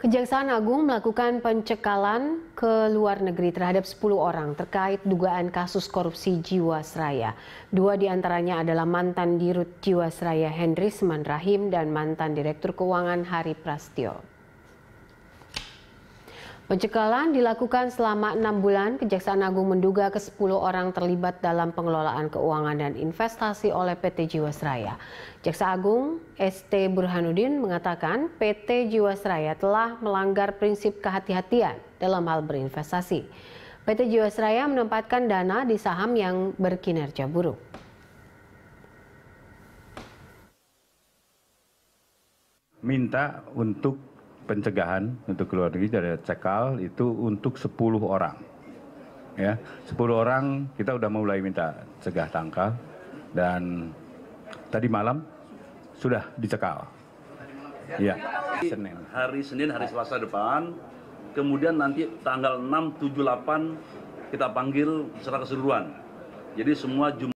Kejaksaan Agung melakukan pencekalan ke luar negeri terhadap 10 orang terkait dugaan kasus korupsi Jiwasraya. 2 diantaranya adalah mantan Dirut Jiwasraya Hendrisman Rahim dan mantan Direktur Keuangan Hari Prasetyo. Pencekalan dilakukan selama 6 bulan. Kejaksaan Agung menduga ke-10 orang terlibat dalam pengelolaan keuangan dan investasi oleh PT Jiwasraya. Jaksa Agung ST Burhanuddin mengatakan PT Jiwasraya telah melanggar prinsip kehati-hatian dalam hal berinvestasi. PT Jiwasraya menempatkan dana di saham yang berkinerja buruk. Minta untuk pencegahan untuk keluar negeri dari cekal itu untuk 10 orang. Ya, 10 orang kita udah mulai minta cegah tangkal dan tadi malam sudah dicekal. Ya. Hari Senin, hari Selasa depan, kemudian nanti tanggal 6, 7, 8 kita panggil secara keseluruhan. Jadi semua jumlah